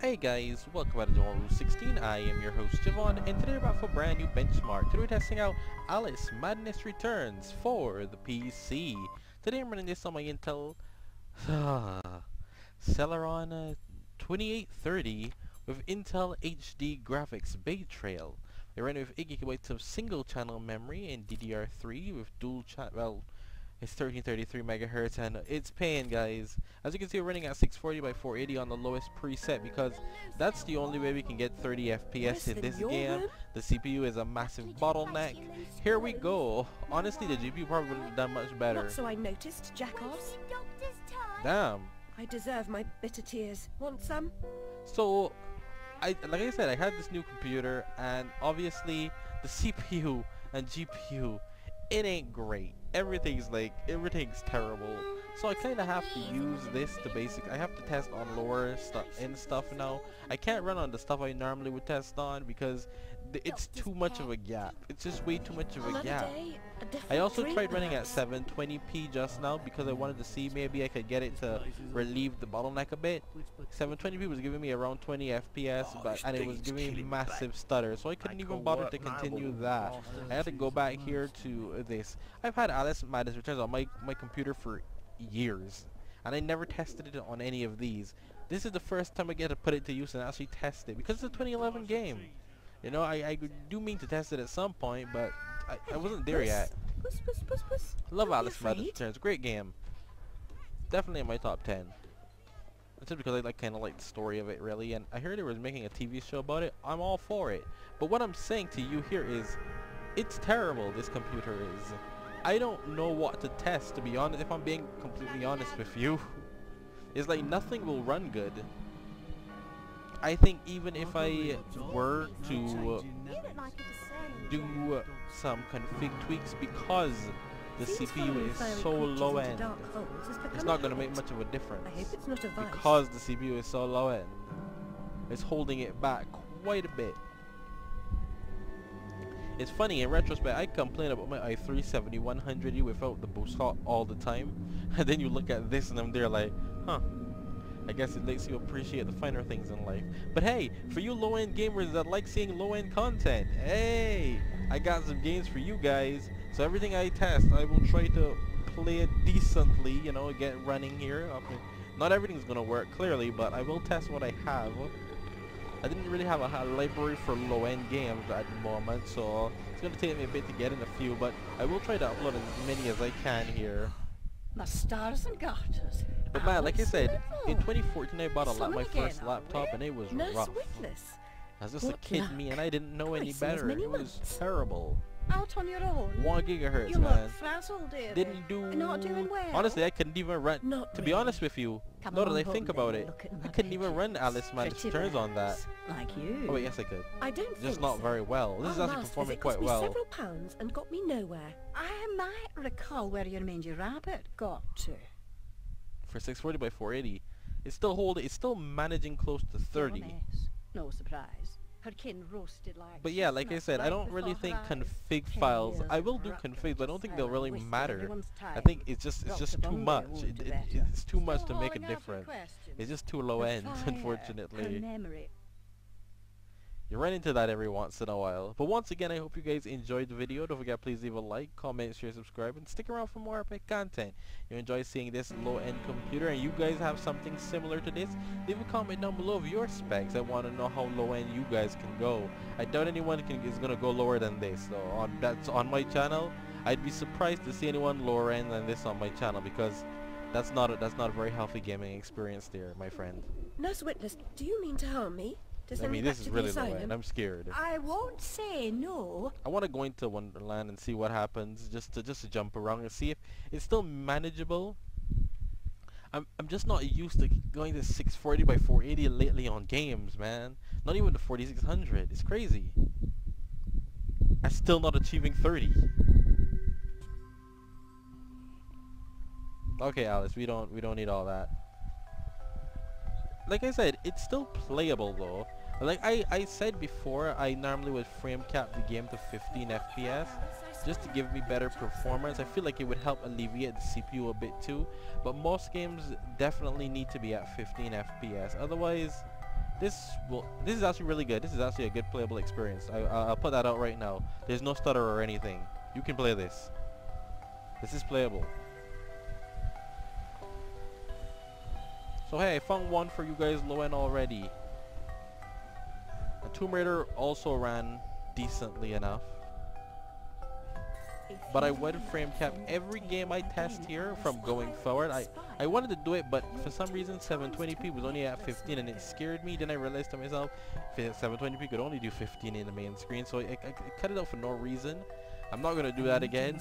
Hey guys, welcome back to jevonrulez16. I am your host Javon, and today we're back for a brand new benchmark. Today we're testing out Alice: Madness Returns for the PC. Today I'm running this on my Intel Celeron 2830 with Intel HD Graphics Bay Trail. It ran with 8GB of single channel memory and DDR3 with dual channel. Well, it's 1333 megahertz and it's paying, guys. As you can see, we're running at 640 by 480 on the lowest preset because that's the only way we can get 30 FPS in this game. The CPU is a massive bottleneck. Here we go. Honestly, the GPU probably wouldn't have done much better. Not so I noticed, jackoffs. Damn. I deserve my bitter tears. Want some? So, like I said, I had this new computer, and obviously the CPU and GPU, it ain't great. Everything's terrible. So I kind of have to use this to I have to test on lower end stuff now. I can't run on the stuff I normally would test on because it's too much of a gap. It's just way too much of a gap. I also tried running at 720p just now because I wanted to see maybe I could get it to relieve the bottleneck a bit. 720p was giving me around 20 FPS, and it was giving me massive stutter, so I couldn't even bother to continue that. I had to go back here to this. I've had Alice: Madness Returns on my computer for years, and I never tested it on any of these. This is the first time I get to put it to use and actually test it because it's a 2011 game. You know, I do mean to test it at some point, but I wasn't there yet. Love Alice: Madness Returns. Great game. Definitely in my top 10. That's just because I kind of like the story of it, really. And I heard it was making a TV show about it. I'm all for it. But what I'm saying to you here is, it's terrible, this computer is. I don't know what to test, to be honest, if I'm being completely honest with you. It's like nothing will run good. I think even if I were to do some config tweaks because the CPU is so low end, it's not going to make much of a difference because the CPU is so low end. It's holding it back quite a bit. It's funny, in retrospect, I complain about my i3-7100U without the boost hot all the time, and then you look at this and I'm there like, huh. I guess it makes you appreciate the finer things in life. But hey, for you low-end gamers that like seeing low-end content, hey, I got some games for you guys. So everything I test, I will try to play it decently, you know, get running here. I mean, not everything's gonna work, clearly, but I will test what I have. I didn't really have a library for low-end games at the moment, so it's gonna take me a bit to get in a few, but I will try to upload as many as I can here. My stars and garters. But man, like I said, in 2014 I bought my first laptop, and it was rough. I was just a kid, me, and I didn't know any better. It was terrible. Out on your own. 1 GHz, man. Didn't do. Honestly, I couldn't even run. To be honest with you, now that I think about it, I couldn't even run Alice: Madness Returns on that. Like you. Oh wait, yes I could. I don't. Just not very well. This is actually performing quite well. Several pounds and got me nowhere. I might recall where your mangy rabbit got to. For 640 by 480, it's still managing close to 30. No surprise. Her kin roasted like. But yeah, like I said, I don't really think config files. I will do configs, but I don't think they'll really matter. I think it's just too much. It's too much to make a difference. It's just too low end, unfortunately. You run into that every once in a while. But once again, I hope you guys enjoyed the video. Don't forget, please leave a like, comment, share, subscribe, and stick around for more epic content. You enjoy seeing this low-end computer, and you guys have something similar to this? Leave a comment down below of your specs. I want to know how low-end you guys can go. I doubt anyone is going to go lower than this. So that's on my channel. I'd be surprised to see anyone lower end than this on my channel because that's not a very healthy gaming experience there, my friend. Nurse Witness, do you mean to harm me? I mean, this is really low end. I'm scared. I won't say no. I want to go into Wonderland and see what happens, just to jump around and see if it's still manageable. I'm just not used to going to 640 by 480 lately on games, man. Not even the 4600. It's crazy. I'm still not achieving 30. Okay, Alice, we don't need all that. Like I said, it's still playable though. Like I said before, I normally would frame cap the game to 15 FPS just to give me better performance. I feel like it would help alleviate the CPU a bit too, but most games definitely need to be at 15 FPS. Otherwise, This is actually really good. This is actually a good playable experience. I'll put that out right now. There's no stutter or anything. You can play this. This is playable. So hey, I found one for you guys low end already. And Tomb Raider also ran decently enough. But I would frame cap every game I test here from going forward. I wanted to do it, but for some reason 720p was only at 15 and it scared me. Then I realized to myself 720p could only do 15 in the main screen, so I cut it out for no reason. I'm not going to do that again.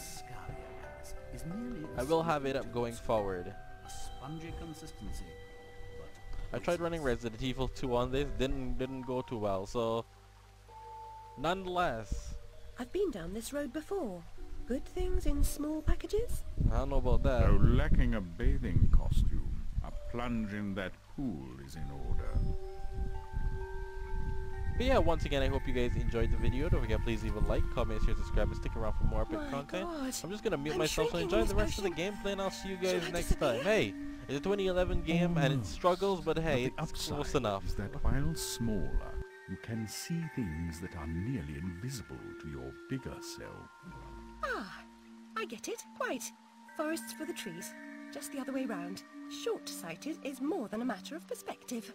I will have it up going forward. I tried running Resident Evil 2 on this, didn't go too well, so nonetheless. I've been down this road before. Good things in small packages? I don't know about that. Though lacking a bathing costume, a plunge in that pool is in order. But yeah, once again, I hope you guys enjoyed the video. Don't forget, please leave a like, comment, share, subscribe, and stick around for more epic content. God. I'm just gonna mute myself and enjoy the rest of the gameplay, and I'll see you guys next time. Hey, it's a 2011 game, and it struggles, but hey, it's close enough. Is that while smaller, you can see things that are nearly invisible to your bigger self. Ah, I get it, quite. Forests for the trees, just the other way round. Short-sighted is more than a matter of perspective.